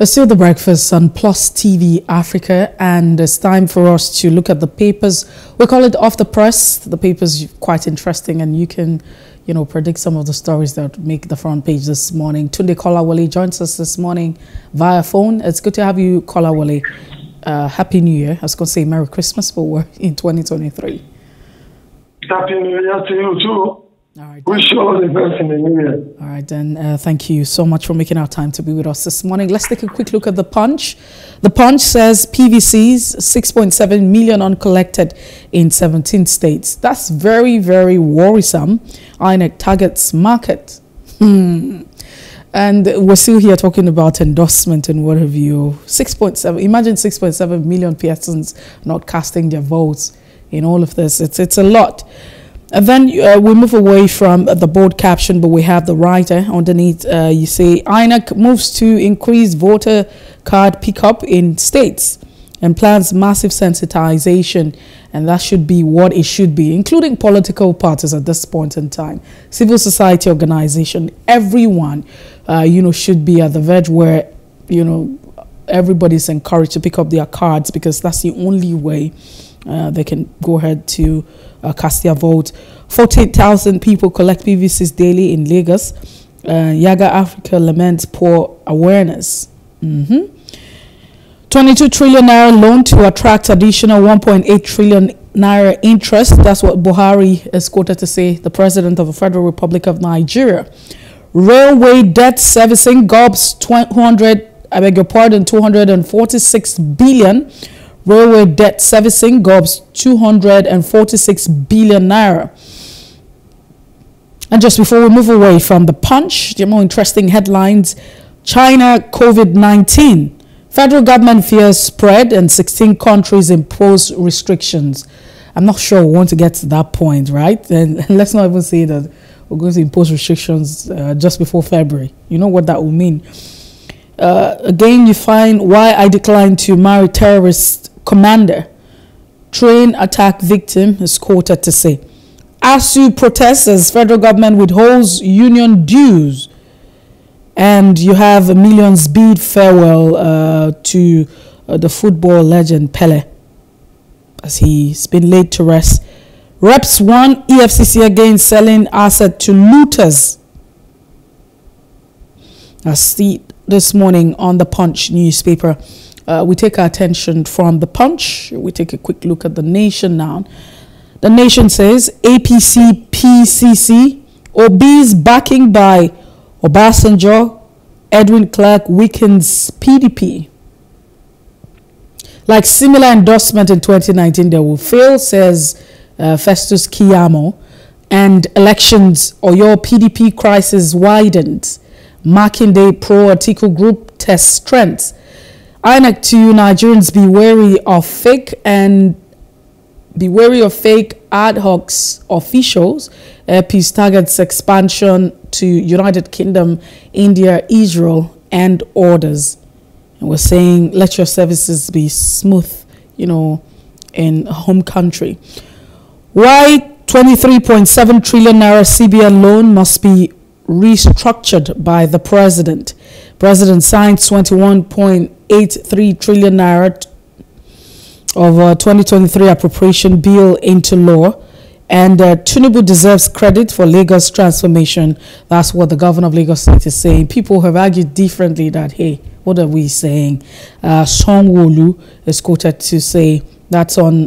It's still The Breakfast on PLUS TV Africa, and it's time for us to look at the papers. We call it Off the Press. The papers quite interesting, and you can, you know, predict some of the stories that make the front page this morning. Tunde Kolawole joins us this morning via phone. It's good to have you, Kolawole. Happy New Year. I was going to say Merry Christmas, but we're in 2023. Happy New Year to you too. All right, wish you all the best in the new year. All right, then. Thank you so much for making our time to be with us this morning. Let's take a quick look at The Punch. The Punch says PVCs, 6.7 million uncollected in 17 states. That's very, very worrisome. INEC targets market. And we're still here talking about endorsement and what have you. 6.7, imagine 6.7 million persons not casting their votes in all of this. It's a lot. And then we move away from the bold caption, but we have the writer underneath. You say, INEC moves to increase voter card pickup in states and plans massive sensitization. And that should be what it should be, including political parties at this point in time. Civil society organization, everyone, you know, should be at the verge where, you know, everybody's encouraged to pick up their cards, because that's the only way they can go ahead to cast their vote. 48,000 people collect PVCs daily in Lagos. Yaga Africa laments poor awareness. 22 trillion naira loan to attract additional 1.8 trillion naira interest. That's what Buhari is quoted to say, the president of the Federal Republic of Nigeria. Railway debt servicing gobs 246 billion. Railway debt servicing gobs 246 billion naira. And just before we move away from The Punch, the more interesting headlines: China COVID-19. Federal government fears spread and 16 countries impose restrictions. I'm not sure we want to get to that point, right? Then let's not even say that we're going to impose restrictions just before February. You know what that will mean. Again, you find why I declined to marry terrorist commander. Train attack victim is quoted to say. ASU protests as federal government withholds union dues. And you have a millions bid farewell to the football legend Pele, as he's been laid to rest. Reps won EFCC again selling asset to looters. That's the this morning on The Punch newspaper. We take our attention from The Punch. We take a quick look at The Nation now. The Nation says APC, PCC, Obi's backing by Obasanjo, Edwin Clark weakens PDP. Like similar endorsement in 2019, they will fail, says Festus Kiyamo. And elections, Oyo PDP crisis widens. Marking Day pro Atiku group test strengths. INEC to Nigerians be wary of fake ad hoc officials. Air Peace targets expansion to United Kingdom, India, Israel, and orders. And we're saying let your services be smooth, you know, in home country. Why 23.7 trillion naira CBN loan must be restructured by the president. President signed 21.83 trillion naira of 2023 appropriation bill into law. And Tinubu deserves credit for Lagos transformation. That's what the governor of Lagos State is saying. People have argued differently that, hey, what are we saying? Songwolu is quoted to say, that's on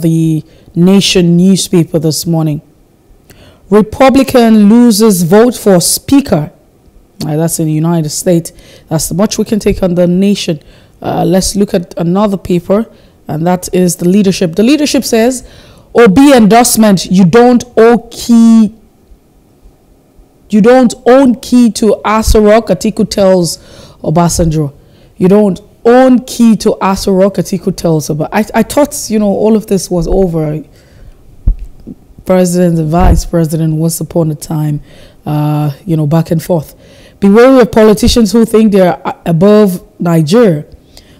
the Nation newspaper this morning. Republican loses vote for speaker. That's in the United States. That's the much we can take on The Nation. Let's look at another paper, and that is The Leadership. The Leadership says, Obi endorsement, you don't own key to Aso Rock, Atiku tells Obasanjo. You don't own key to Aso Rock, Atiku tells Obasanjo. I thought, you know, all of this was over. President and vice president once upon a time, you know, back and forth. Beware of politicians who think they're above Nigeria.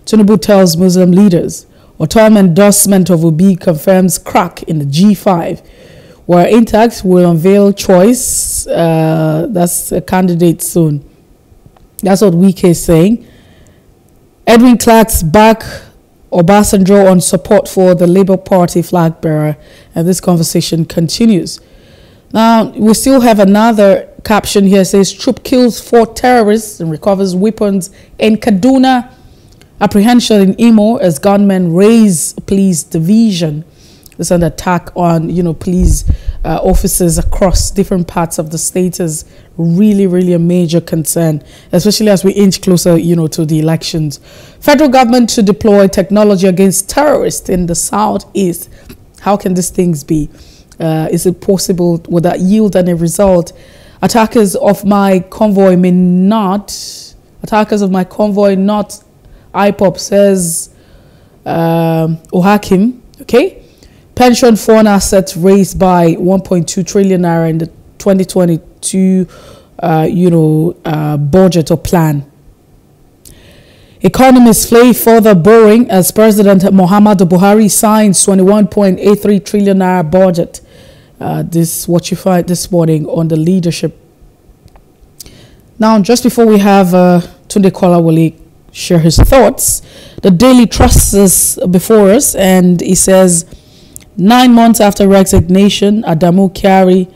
Tinubu tells Muslim leaders. Autumn endorsement of Obi confirms crack in the G5. Where Intact will unveil choice. That's a candidate soon. That's what Wike is saying. Edwin Clark's back Obasanjo on support for the Labour Party flag bearer, and this conversation continues. Now, we still have another caption here. It says, troop kills 4 terrorists and recovers weapons in Kaduna. Apprehension in Imo as gunmen raise police division. There's an attack on, police officers across different parts of the state is really a major concern, especially as we inch closer, to the elections. Federal government to deploy technology against terrorists in the southeast. How can these things be? Is it possible? Would that yield any result? Attackers of my convoy not IPOB, says Ohakim. Okay. Pension fund assets raised by 1.2 trillion naira in the 2022, budget or plan. Economists flee further borrowing as President Muhammadu Buhari signs 21.83 trillion naira budget. This is what you find this morning on the leadership. Now, just before we have Tunde Kolawole share his thoughts, the Daily Trust is before us, and he says, 9 months after resignation, Adamu Kyari,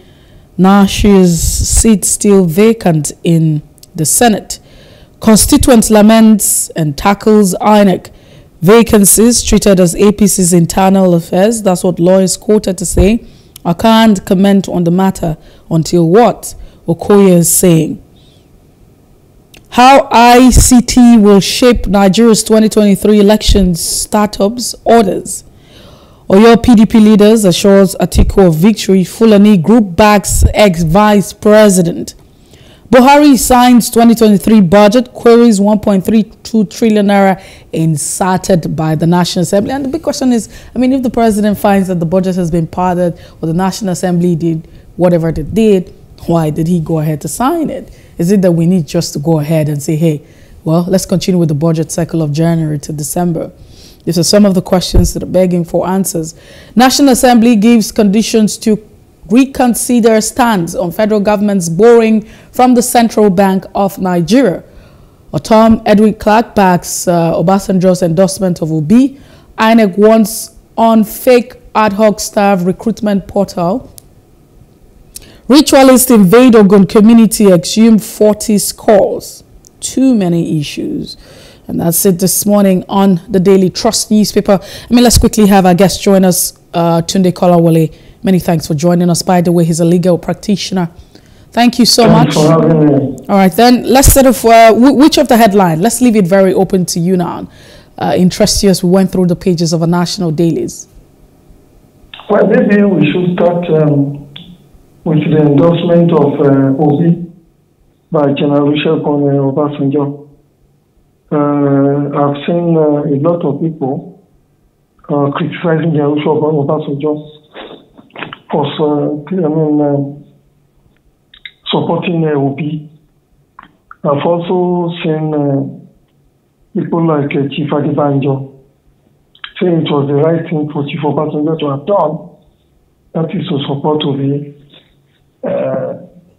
Nashi's seat still vacant in the Senate. Constituents laments and tackles INEC. Vacancies treated as APC's internal affairs. That's what lawyers quoted to say. I can't comment on the matter until what Okoye is saying. How ICT will shape Nigeria's 2023 elections, startups, orders. Oyo PDP leaders assures Atiku of victory. Fulani group backs ex-vice president. Buhari signs 2023 budget. Queries 1.32 trillion naira inserted by the National Assembly. And the big question is, if the president finds that the budget has been padded or the National Assembly did whatever they did, why did he go ahead to sign it? Is it that we need just to go ahead and say, hey, well, let's continue with the budget cycle of January to December? These are some of the questions that are begging for answers. National Assembly gives conditions to reconsider stance on federal government's borrowing from the Central Bank of Nigeria. Edwin Clark backs Obasanjo's endorsement of Obi. INEC wants on fake ad hoc staff recruitment portal. Ritualists invade Ogun community, exhume 40 skulls. Too many issues. And that's it this morning on the Daily Trust newspaper. Let's quickly have our guest join us, Tunde Kolawole. Many thanks for joining us. By the way, he's a legal practitioner. Thank you so much. All right, then let's set off. Which of the headline? Let's leave it very open to you now. Interests you as we went through the pages of our national dailies. Well, maybe we should start with the endorsement of Obi by General Bishop Obasanjo. I've seen a lot of people criticizing the issue of Obasanjo for supporting OP. I've also seen people like Chief Adebanjo saying it was the right thing for Chief Obasanjo to have done, that is to support OB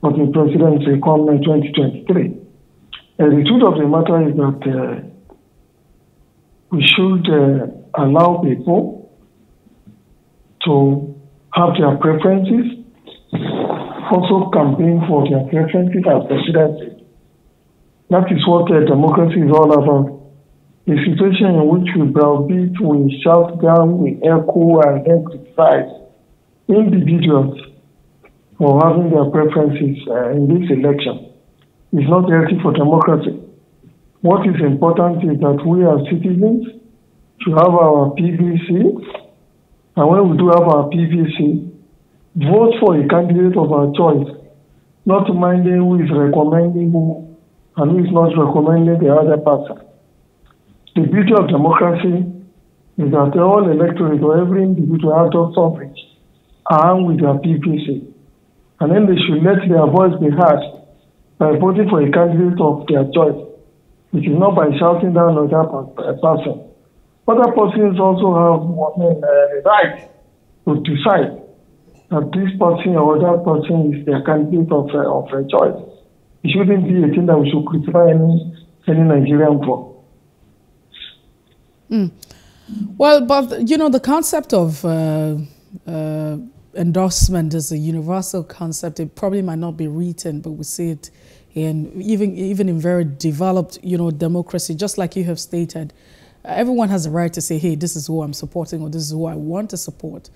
for the presidency come 2023. The truth of the matter is that we should allow people to have their preferences, also campaign for their preferences as presidency. That is what democracy is all about. The situation in which we browbeat, we shout down, we echo and then criticize individuals for having their preferences in this election. It's not healthy for democracy. What is important is that we as citizens should have our PVC, and when we do have our PVC, vote for a candidate of our choice, not minding who is recommending who and who is not recommending the other person. The beauty of democracy is that all electorate or every individual has of suffrage armed with their PVC, and then they should let their voice be heard by voting for a candidate of their choice. It is not by shouting down another person. Other persons also have the right to decide that this person or that person is their candidate of their choice. It shouldn't be a thing that we should criticize any Nigerian for. Mm. Well, but, you know, the concept of endorsement is a universal concept. It probably might not be written, but we see it in even in very developed, you know, democracy, just like you have stated. Everyone has a right to say, hey, this is who I'm supporting or this is who I want to support,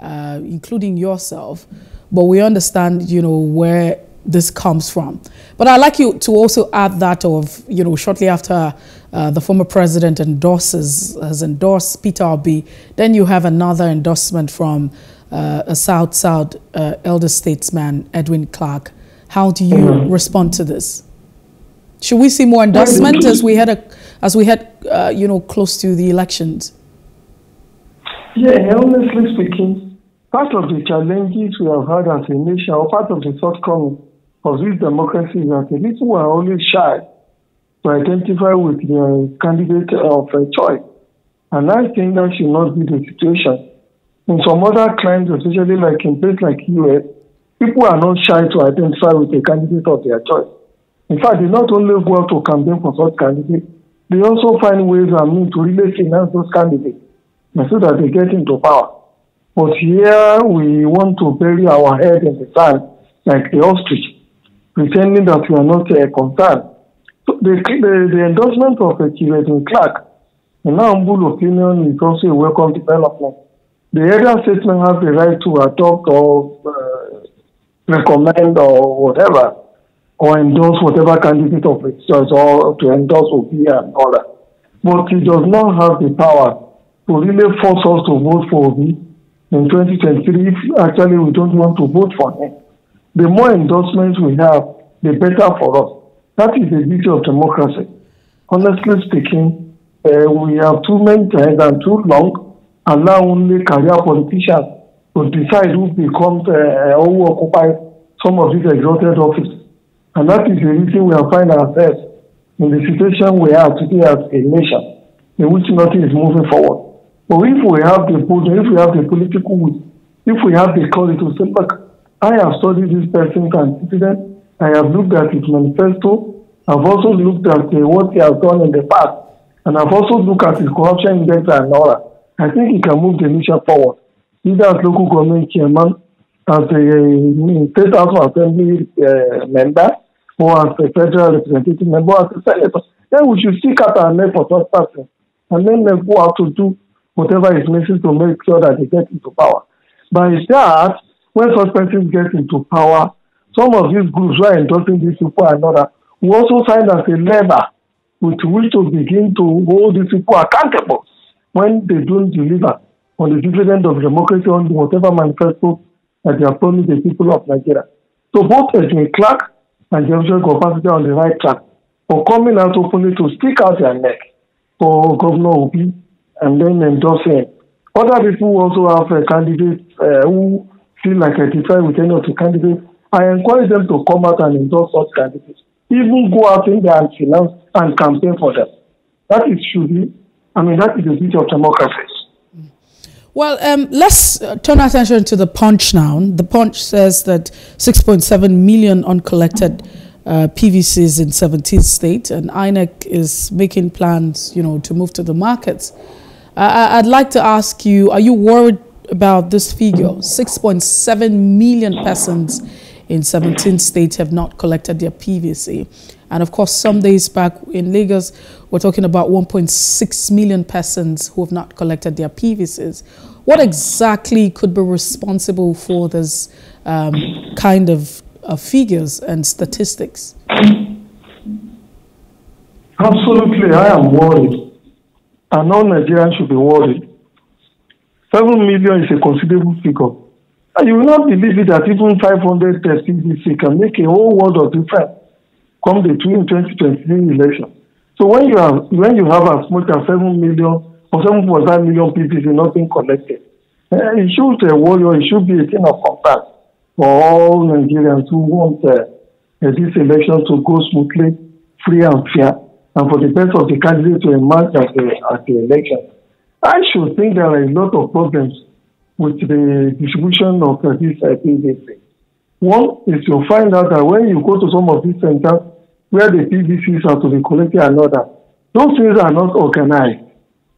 including yourself. But we understand, you know, where this comes from. But I'd like you to also add that of, you know, shortly after the former president has endorsed Peter Obi, then you have another endorsement from a South-South elder statesman, Edwin Clark. How do you respond to this? Should we see more endorsement as we had you know, close to the elections? Yeah, honestly speaking, part of the challenges we have had as a nation, or part of the shortcoming of this democracy, is that the people are always shy to identify with their candidate of choice. And I think that should not be the situation. In some other climes, especially like in places like US, people are not shy to identify with a candidate of their choice. In fact, they not only go out to campaign for such candidates, they also find ways and means to really finance those candidates so that they get into power. But here we want to bury our head in the sand like the ostrich, pretending that we are not concerned. So the endorsement of Edwin Clark, in my humble opinion, is also a welcome development. The elder statesman has the right to adopt or recommend or whatever, or endorse whatever candidate of his choice, or to endorse Obi and all that. But he does not have the power to really force us to vote for Obi in 2023 if actually we don't want to vote for him. The more endorsements we have, the better for us. That is the beauty of democracy. Honestly speaking, we have too many times and too long, and now only career politicians to decide who becomes or who occupies some of these exalted offices. And that is the reason we find ourselves in the situation we are today as a nation, in which nothing is moving forward. But if we have the political will, if we have the courage to say, look, I have studied this person's antecedent, I have looked at his manifesto, I've also looked at what he has done in the past, and I've also looked at his corruption index and all that. I think he can move the nation forward, either as local government chairman, as a State House of Assembly member, or as a federal representative member, as a senator. Then we should seek out our name for such person, and then they go out to do whatever is necessary to make sure that they get into power. By that, when such persons get into power, some of these groups who are endorsing these people and others will also sign as a lever with which to begin to hold these people accountable when they don't deliver on the dividend of democracy, on whatever manifesto that they have promised the people of Nigeria. So both Edwin Clark and Jefferson Gopasita are on the right track for coming out openly to stick out their neck for Governor Obi and then endorse him. Other people also have candidates who feel like they identify with any of the candidates. I encourage them to come out and endorse such candidates. Even go out in there and finance and campaign for them. That is that is the beauty of democracy. Well, let's turn our attention to the Punch now. The Punch says that 6.7 million uncollected PVCs in 17 states, and INEC is making plans, you know, to move to the markets. I'd like to ask you, are you worried about this figure? 6.7 million persons in 17 states have not collected their PVC. And of course, some days back in Lagos, we're talking about 1.6 million persons who have not collected their PVCs. What exactly could be responsible for this kind of figures and statistics? Absolutely, I am worried. And all Nigerians should be worried. 7 million is a considerable figure. And you will not believe it that even 500 PVC can make a whole world of difference come the 2023 election. So when you have as much as 7 million or 7.5 million PVC not being collected, it should worry, or it should be a thing of concern for all Nigerians who want this election to go smoothly, free and fair, and for the best of the candidates to emerge at the election. I should think there are a lot of problems with the distribution of this PVC. One is to find out that when you go to some of these centers where the PVCs are to be collected and all that, those things are not organized.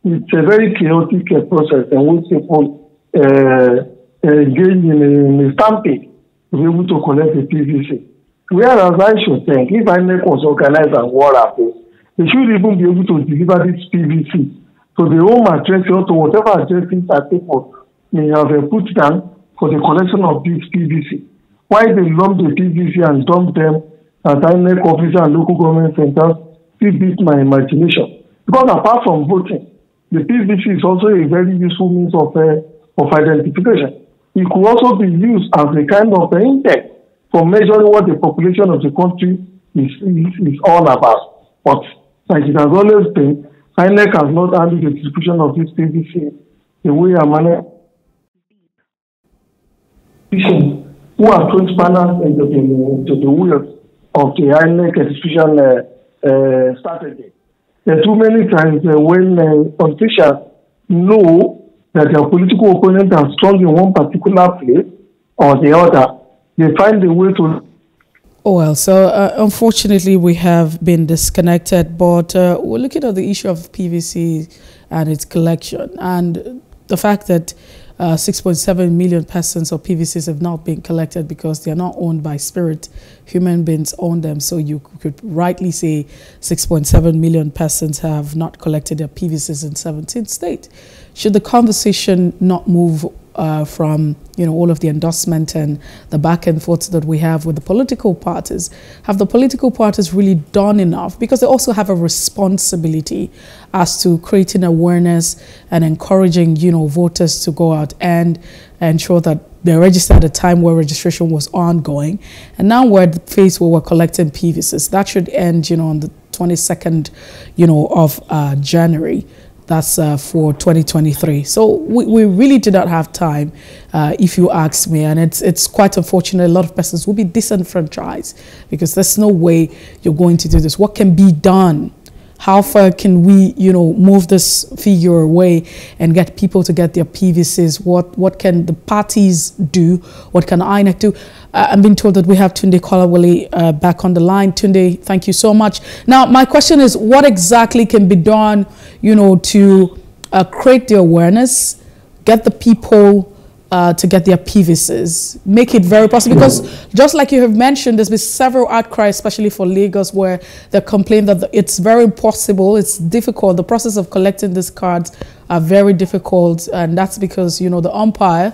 it's a very chaotic process and which people engage in a stampede to be able to collect the PVC. Whereas I should think, if INEC was organized and war happens, they should even be able to deliver this PVC to the home address or to whatever addresses that people may have put down for the collection of this PVC. Why they lump the PVC and dump them at INEC offices and local government centers still beats my imagination. Because apart from voting, the PVC is also a very useful means of identification. It could also be used as a kind of index for measuring what the population of the country is all about. But like it has always been, INEC has not handled the distribution of this PVC the way a manner who are transparent into the wheels of the INEC distribution strategy. There are too many times when politicians know that their political opponents are strong in one particular place or the other, they find a way to... Oh, well, so unfortunately we have been disconnected, but we're looking at the issue of PVC and its collection and the fact that 6.7 million persons of PVCs have not been collected because they are not owned by spirit. Human beings own them, so you could rightly say 6.7 million persons have not collected their PVCs in 17 states. Should the conversation not move from all of the endorsement and the back and forth that we have with the political parties? Have the political parties really done enough? Because they also have a responsibility as to creating awareness and encouraging voters to go out and ensure that they registered at a time where registration was ongoing, and now we're at the phase where we're collecting PVCs. That should end on the 22nd of January. That's for 2023. So we really do not have time, if you ask me. And it's quite unfortunate. A lot of persons will be disenfranchised because there's no way you're going to do this. What can be done? How far can we, move this figure away and get people to get their PVCs? What can the parties do? What can INEC do? I'm being told that we have Tunde Kolawole back on the line. Tunde, thank you so much. Now, my question is, what exactly can be done, to create the awareness, get the people to get their PVCs, make it very possible? Because just like you have mentioned, there's been several outcries, especially for Lagos, where they complain that it's very impossible, it's difficult. The process of collecting these cards are very difficult, and that's because, the umpire,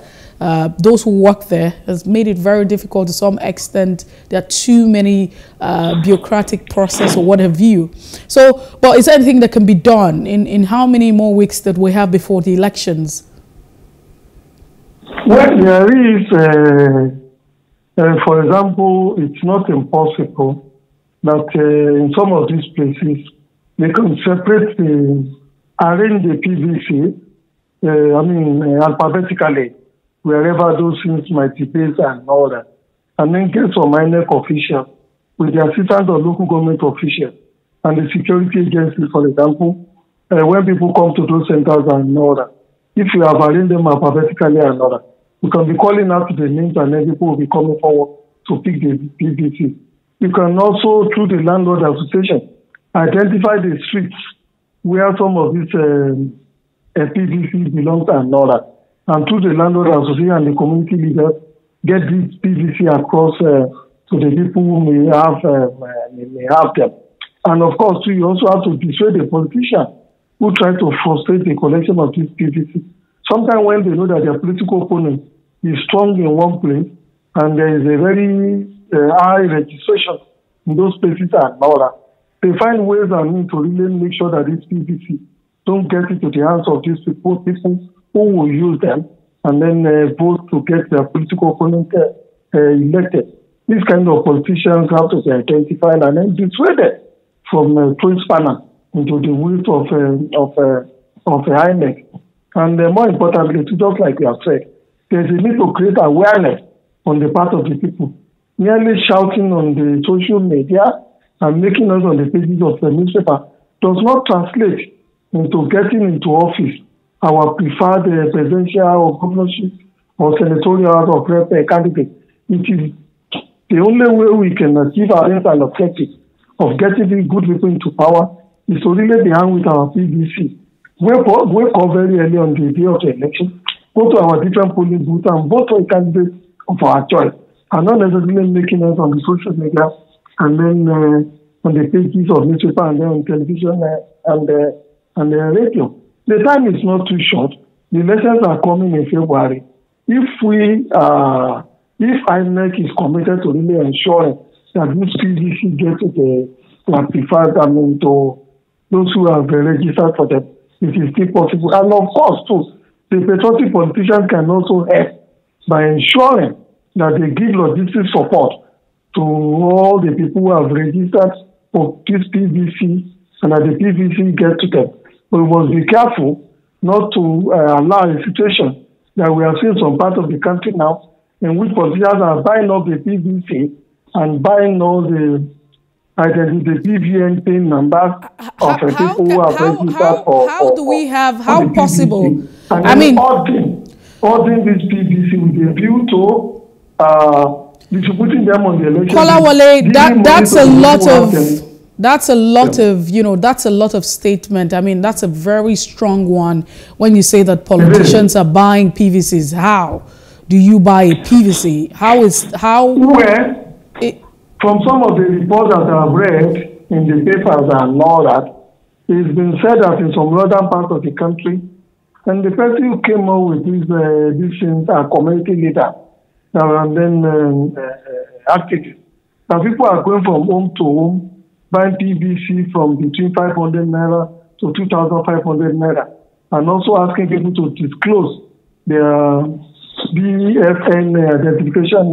those who work there, has made it very difficult to some extent. There are too many bureaucratic process or what have you. So, but is there anything that can be done in how many more weeks that we have before the elections? Well, there is, for example, it's not impossible that in some of these places they can separate arrange the PVC, alphabetically, wherever those things might be placed and all that. And in case of minor officials, with the assistance of local government officials and the security agencies, for example, when people come to those centers and all that, if you have arranged them alphabetically and all that, you can be calling out the names and then people will be coming forward to pick the PVC. You can also, through the landlord association, identify the streets where some of these PVC belongs and all that. And through the landlord association and the community leaders, get these PVC across to the people who may have them. And of course, you also have to dissuade the politician who try to frustrate the collection of these PVC. Sometimes when they know that their political opponent is strong in one place and there is a very high registration in those places and all that, they find ways and means to really make sure that these PVC don't get into the hands of these people who will use them and then vote to get their political opponent elected. These kind of politicians have to be identified and then dissuaded from transparency into the wheels of INEC. And more importantly, just like you have said, there's a need to create awareness on the part of the people. Merely shouting on the social media and making noise on the pages of the newspaper does not translate into getting into office our preferred presidential or governorship or senatorial or rep candidate. It is the only way we can achieve our aims and objectives of getting good people into power is to really be hand with our PVC. We'll call very early on the day of the election, go to our different polling booths and vote for a candidate of our choice, and not necessarily making us on the social media and then on the pages of newspaper and then on television and radio. The time is not too short. The elections are coming in February. If INEC is committed to really ensuring that this PVC gets to the preferred, I mean, to those who have registered for them, it is still possible. And of course, too, the patriotic politicians can also help by ensuring that they give logistics support to all the people who have registered for this PVC and that the PVC gets to them. We must be careful not to allow a situation that we have seen some part of the country now in which politicians are buying up the PVC and buying all the PVN pin numbers of people who are registered for. How do we have, how possible? I mean, ordering this PVC with a view to distributing them on the election. Kolawole, that's a lot of statement. I mean, that's a very strong one when you say that politicians are buying PVCs. How do you buy a PVC? From some of the reports that I've read in the papers and all that, it's been said that in some northern parts of the country, and the person who came up with these things are community leaders and then activists. Now people are going from home to home, buying PVC from between 500 naira to 2,500 naira, and also asking people to disclose their BFN identification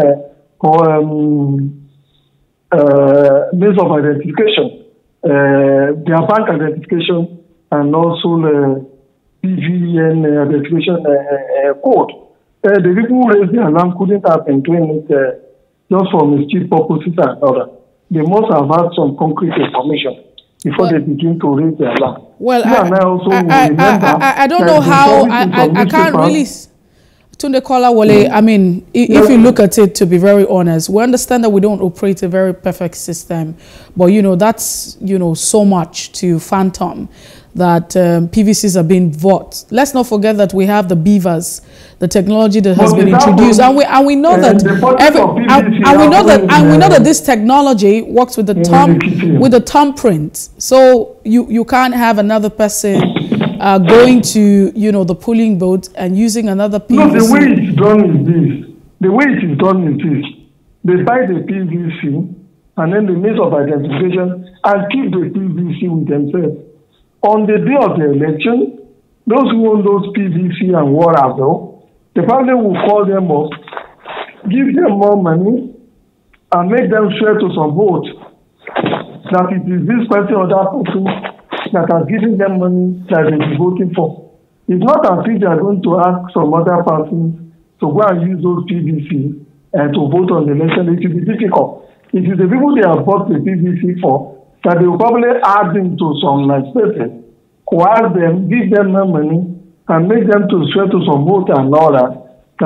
means of identification, their bank identification, and also the PVN identification code. The people who raised the alarm couldn't have been doing it just for mischief purposes and other. They must have had some concrete information before they begin to raise the alarm. Well, I don't know how, I can't really... Tunde Kolawole, I mean, if you look at it, to be very honest, we understand that we don't operate a very perfect system, but, you know, that's, you know, so much to phantom that PVCs are being bought. Let's not forget that we have the beavers, the technology that has been introduced, and we know that this technology works with the thumbprint. So you can't have another person going to, you know, the polling booth and using another PVC. No, the way it's done is this. They buy the PVC and then the means of identification and keep the PVC with themselves. On the day of the election, those who own those PVC and whatever, the party will call them up, give them more money, and make them swear to some votes that it is this person or that person that are giving them money that they are voting for. It's not as if they are going to ask some other person to go and use those PVC and to vote on the election. It will be difficult. It is the people they have bought the PVC for that they will probably add into some spaces, coerce them, give them money, and make them to swear to some vote and all that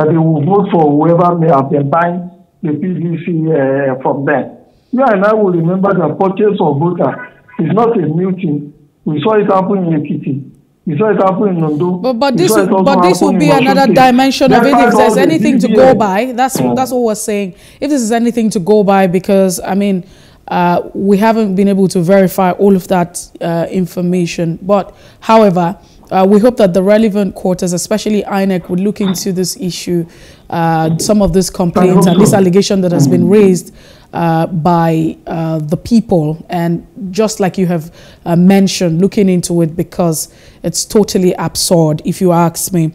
they will vote for whoever may have been buying the PVC from them. You and I will remember the purchase of voter is not a new thing. We saw it happen in Ekiti. We saw it happen in Ondo. But this will be another dimension of it. If there's anything to go by, that's what we're saying. If this is anything to go by, because, I mean, we haven't been able to verify all of that information. But, however, we hope that the relevant quarters, especially INEC, would look into this issue, some of these complaints and this allegation that has been raised by the people, and just like you have mentioned, looking into it, because it's totally absurd if you ask me.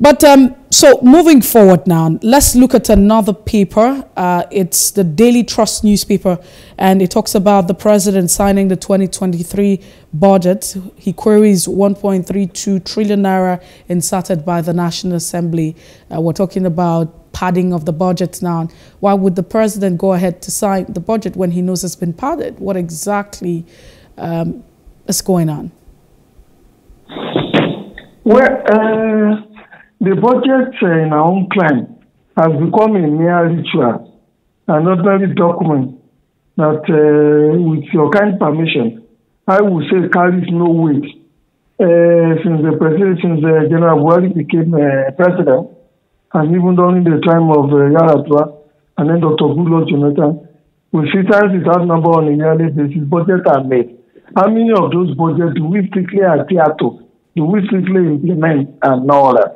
But so moving forward now, let's look at another paper. It's the Daily Trust newspaper, and it talks about the president signing the 2023 budget. He queries 1.32 trillion naira inserted by the National Assembly. We're talking about padding of the budget now. Why would the president go ahead to sign the budget when he knows it's been padded? What exactly is going on? Well, the budget in our own climate has become a mere ritual, an ordinary document that, with your kind permission, I would say carries no weight. since General Buhari became president, and even during the time of Yar'Adua and then Dr. Goodluck Jonathan, we see times without number on a yearly basis, budgets are made. How many of those budgets do we strictly adhere to? Do we strictly implement and all that?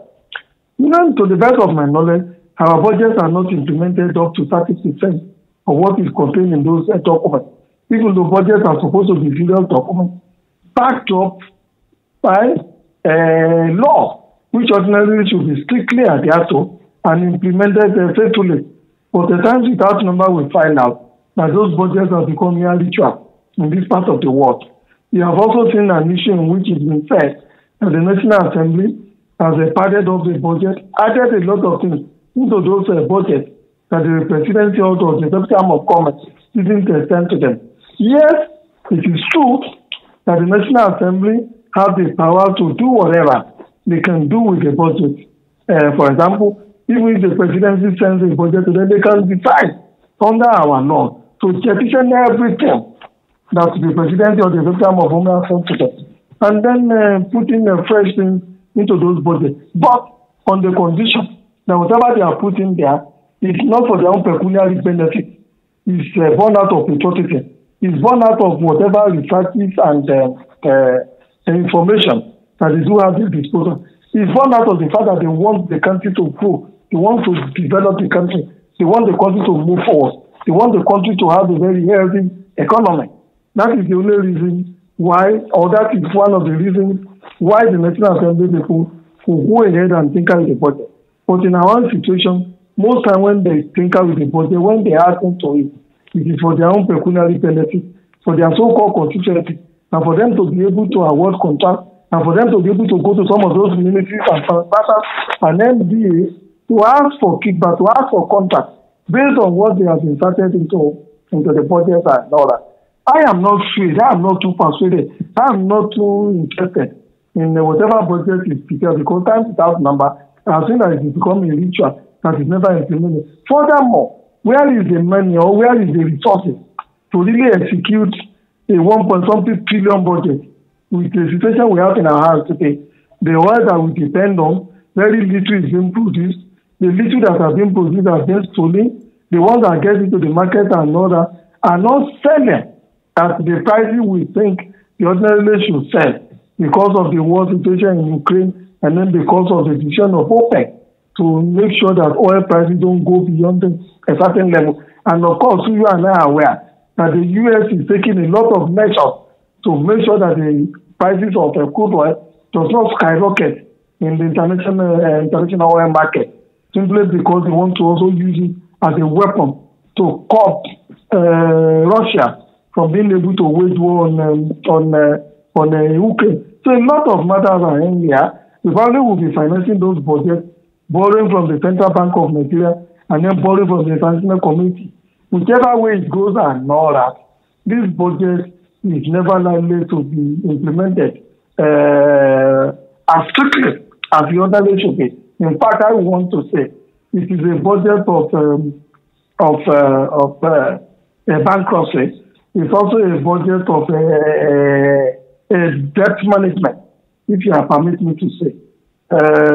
Now, to the best of my knowledge, our budgets are not implemented up to 30% of what is contained in those documents. Even though budgets are supposed to be legal documents, backed up by a law, which ordinarily should be strictly adhered to and implemented faithfully. But the times without number, we find out that those budgets have become mere ritual in this part of the world. We have also seen an issue in which it's been said that the National Assembly has padded up the budget, added a lot of things into those budgets that the presidency out of the Deputy House of Commons didn't extend to them. Yes, it is true that the National Assembly have the power to do whatever they can do with the budget. For example, even if the presidency sends a budget to them, they can decide under our law to petition everything that the presidency or the Deputy House of Commons sent to them, and then putting a fresh thing into those budgets, but on the condition that whatever they are put in there is not for their own pecuniary benefit. It's born out of patriotism. It's born out of whatever researches and information that they do have at their disposal. It's born out of the fact that they want the country to grow. They want to develop the country. They want the country to move forward. They want the country to have a very healthy economy. That is the only reason why, or that is one of the reasons why the National Assembly people will go ahead and tinker with the budget. But in our own situation, most time when they tinker with the budget, when they ask them to it is for their own pecuniary benefit, for their so-called constituency, and for them to be able to award contracts, and for them to be able to go to some of those ministries and translators and MDAs to ask for kickback, to ask for contracts based on what they have inserted into the budget and all that. I am not sure, I am not too persuaded, I am not too interested in whatever budget is prepared, because times without number, I think that it is becoming a ritual that is never implemented. Furthermore, where is the money or where is the resources to really execute a 1.something trillion budget with the situation we have in our hands today? The oil that we depend on, very little is being produced. The little that has been produced has been stolen. The ones that get into the market and all that are not selling at the prices we think the ordinary should sell, because of the war situation in Ukraine, and then because of the decision of OPEC to make sure that oil prices don't go beyond a certain level. And of course, you and I are aware that the U.S. is taking a lot of measures to make sure that the prices of crude oil does not skyrocket in the international oil market, simply because they want to also use it as a weapon to curb Russia from being able to wage war on Ukraine. So a lot of matters are in here. The value will be financing those budgets, borrowing from the Central Bank of Nigeria, and then borrowing from the international community. Whichever way it goes and all that, this budget is never likely to be implemented as strictly as the other way should be. In fact, I want to say it is a budget of bankruptcy. It's also a budget of debt management, if you permit me to say.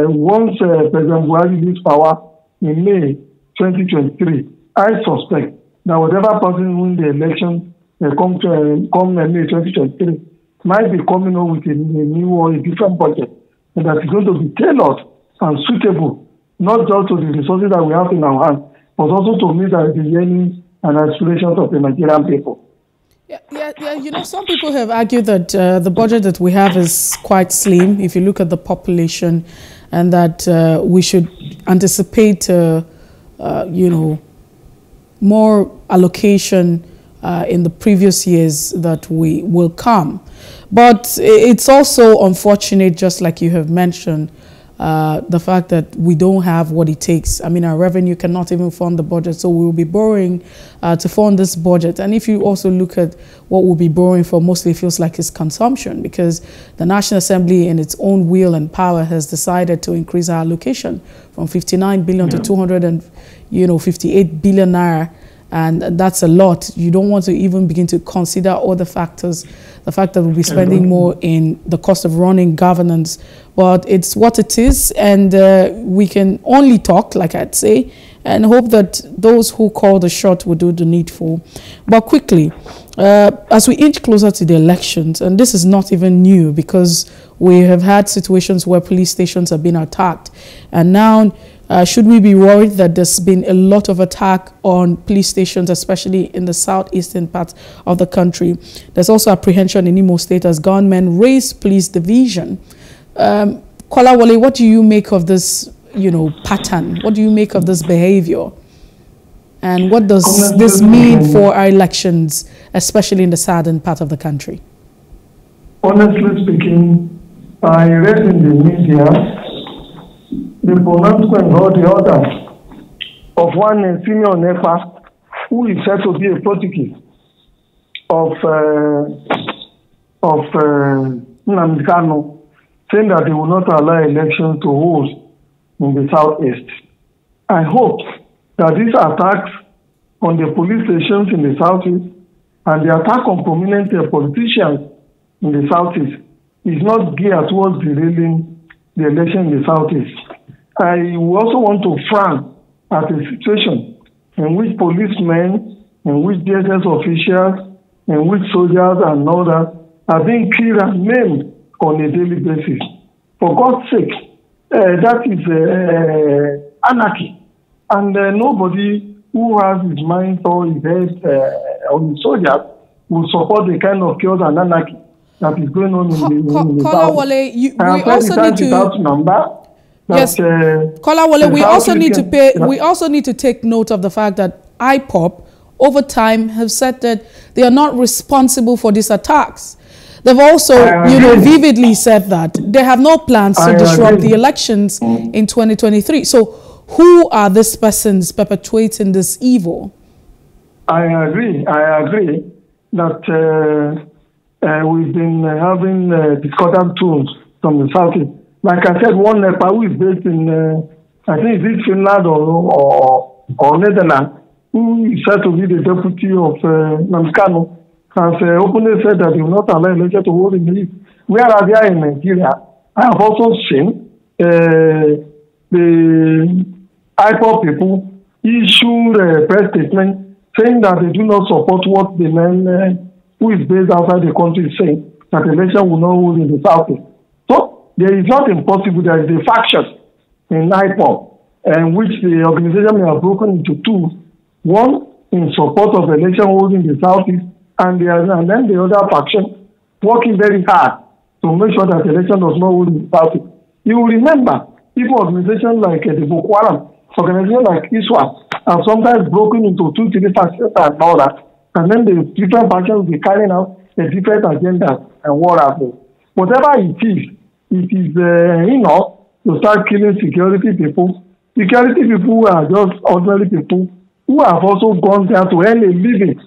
Once President Buhari leaves power in May 2023, I suspect that whatever person wins the election come May 2023 might be coming up with a new or a different budget, and that is going to be tailored and suitable, not just to the resources that we have in our hands, but also to meet the yearnings and aspirations of the Nigerian people. Yeah, you know, some people have argued that the budget that we have is quite slim if you look at the population, and that we should anticipate, you know, more allocation in the previous years that we will come. But it's also unfortunate, just like you have mentioned, the fact that we don't have what it takes. I mean, our revenue cannot even fund the budget, so we will be borrowing to fund this budget. And if you also look at what we'll be borrowing for, mostly it feels like it's consumption, because the National Assembly in its own will and power has decided to increase our allocation from 59 billion to 258 billion naira. And that's a lot. You don't want to even begin to consider all the factors, the fact that we'll be spending more in the cost of running governance. But it's what it is, and we can only talk, like I'd say, and hope that those who call the shot will do the needful. But quickly, as we inch closer to the elections, and this is not even new, because we have had situations where police stations have been attacked, and now should we be worried that there's been a lot of attack on police stations, especially in the southeastern part of the country? There's also apprehension in Imo State as gunmen raise police division. Kolawole, what do you make of this, pattern? What do you make of this behavior? And what does this mean for our elections, especially in the southern part of the country? Honestly speaking, I read in the media the pronouncement or the order of one senior NEPA who is said to be a protege of Namikano, saying that they will not allow elections to hold in the southeast. I hope that these attacks on the police stations in the southeast and the attack on prominent politicians in the southeast is not geared towards derailing the election in the southeast. I also want to frown at a situation in which policemen, in which DSS officials, in which soldiers and all that are being killed and maimed on a daily basis. For God's sake, that is anarchy. And nobody who has his mind or his head on soldiers will support the kind of chaos and anarchy that is going on in the Kolawole, we also need to... Yes, Kolawole, we also need to take note of the fact that IPOB, over time, have said that they are not responsible for these attacks. They've also, vividly said that they have no plans to disrupt the elections in 2023. So, who are these persons perpetuating this evil? I agree that we've been having discordant tunes from the southeast. Like I said, one NEPA who is based in, I think it's Finland or Netherlands, who is said to be the deputy of Namikano, has openly said that he will not allow election to hold in the east. Whereas here in Nigeria, I have also seen the IPOB people issue a press statement saying that they do not support what the man who is based outside the country is saying, that election will not hold in the southeast. There is not impossible. There is a faction in IPOB in which the organization may have broken into two. One in support of election holding in the southeast, and then the other faction working very hard to make sure that election does not hold in the southeast. You will remember, people organizations like the Boko Haram, organizations like ISWAP, are sometimes broken into two, three factions and all that, and then the different factions will be carrying out the different agendas and war efforts. Whatever it is, it is enough to start killing security people. Security people are just ordinary people who have also gone there to earn a living,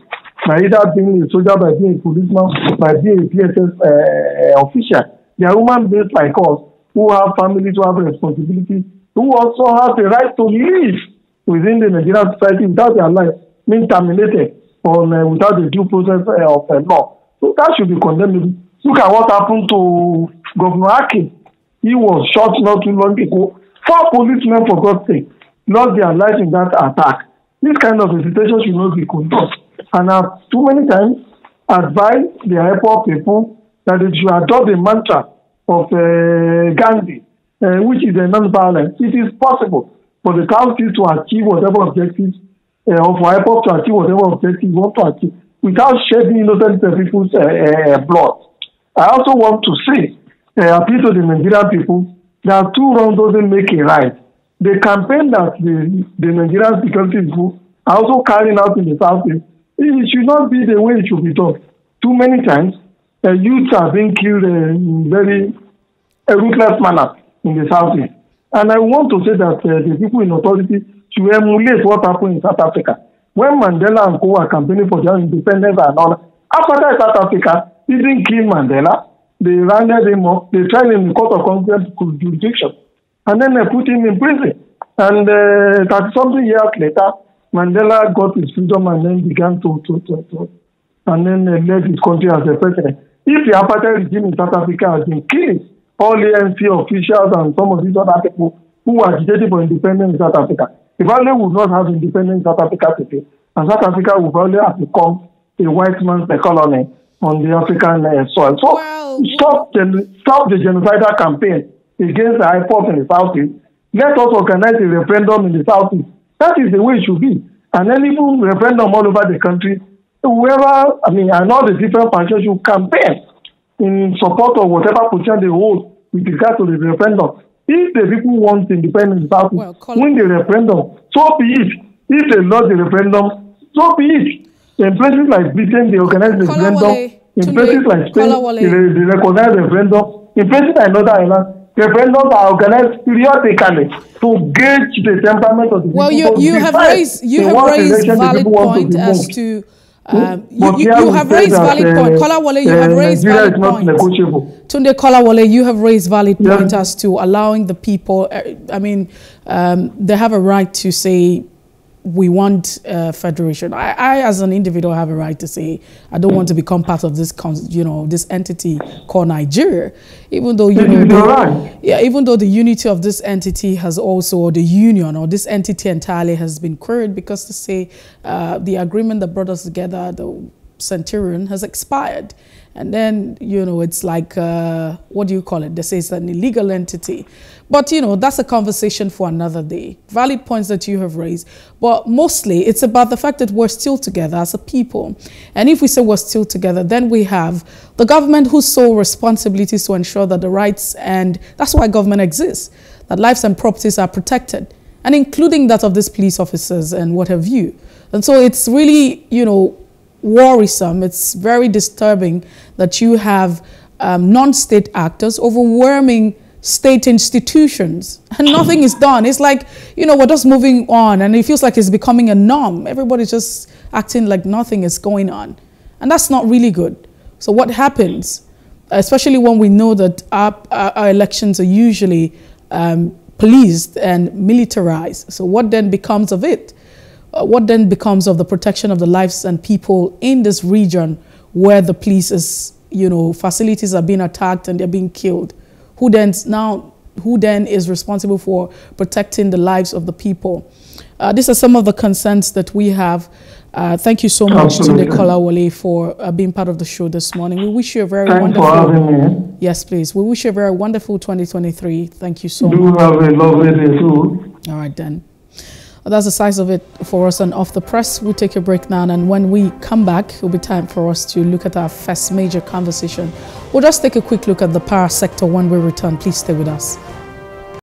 by either being a soldier, by being a policeman, by being a PSS official. They are human beings like us, who have families, who have responsibilities, who also have the right to live within the Nigerian society without their life being terminated on, without the due process of law. So that should be condemnable. Look at what happened to Governor Ohakim. He was shot not too long ago. 4 policemen, for God's sake, lost their lives in that attack. This kind of situation should not be condoned. And I've too many times advised the IPOB people that they should adopt the mantra of Gandhi, which is a non-violence. It is possible for the counties to achieve whatever objectives, or for IPOB to achieve whatever objectives you want to achieve, without shedding innocent people's blood. I also want to say, appeal to the Nigerian people, that two wrongs doesn't make a right. The campaign that the Nigerian security group are also carrying out in the southeast, it should not be the way it should be done. Too many times, youths are being killed in very ruthless manner in the southeast. And I want to say that the people in authority should emulate what happened in South Africa. When Mandela and Co are campaigning for their independence and all, after that, South Africa, he didn't kill Mandela. They rounded him up. They tried him in the court of contempt jurisdiction. And then they put him in prison. And 30-something years later, Mandela got his freedom and then began to led his country as a president. If the apartheid regime in South Africa has been killed, all ANC officials and some of these other people who were agitated for independence in South Africa, if only would not have independence in South Africa today, and South Africa would probably have become a white man's colony on the African soil. So wow. stop the genocidal campaign against the IPOB in the Southeast. Let us organize a referendum in the Southeast. That is the way it should be. And then even referendum all over the country, whoever, I mean, and all the different factions should campaign in support of whatever position they hold with regard to the referendum. If the people want independence, win the referendum, so be it. If they lost the referendum, so be it. In places like Britain, they organize the referendum. In places like Spain, they recognize the referendum. In places like Northern Ireland, referendums are organized periodically to gauge the temperament of the people. You have raised valid point. Kolawole, you have raised valid point. Tunde Kolawole, you have raised valid point as to allowing the people, they have a right to say, we want federation. I, as an individual, have a right to say I don't want to become part of this, this entity called Nigeria. Even though even though the unity of this entity has also, or the union, or this entity entirely has been queried, because to say the agreement that brought us together, the Centurion, has expired. And then, it's like, what do you call it? They say it's an illegal entity. But, that's a conversation for another day. Valid points that you have raised. But mostly, it's about the fact that we're still together as a people. And if we say we're still together, then we have the government whose sole responsibility is to ensure that the rights, and that's why government exists, that lives and properties are protected, and including that of these police officers and what have you. And so it's really, worrisome. It's very disturbing that you have non-state actors overwhelming state institutions and nothing is done. It's like, we're just moving on, and it feels like it's becoming a norm. Everybody's just acting like nothing is going on, and that's not really good. So what happens, especially when we know that our elections are usually policed and militarized? So what then becomes of it? What then becomes of the protection of the lives and people in this region where the police's, facilities are being attacked and they're being killed? Who then is responsible for protecting the lives of the people? These are some of the concerns that we have. Thank you so much, Tunde Kolawole, for being part of the show this morning. We wish you a very wonderful. Yes, please. We wish you a very wonderful 2023. Thank you so much. Have a lovely day too. All right then. That's the size of it for us on Off the Press. We'll take a break now, and when we come back, it'll be time for us to look at our first major conversation. We'll just take a quick look at the power sector when we return. Please stay with us.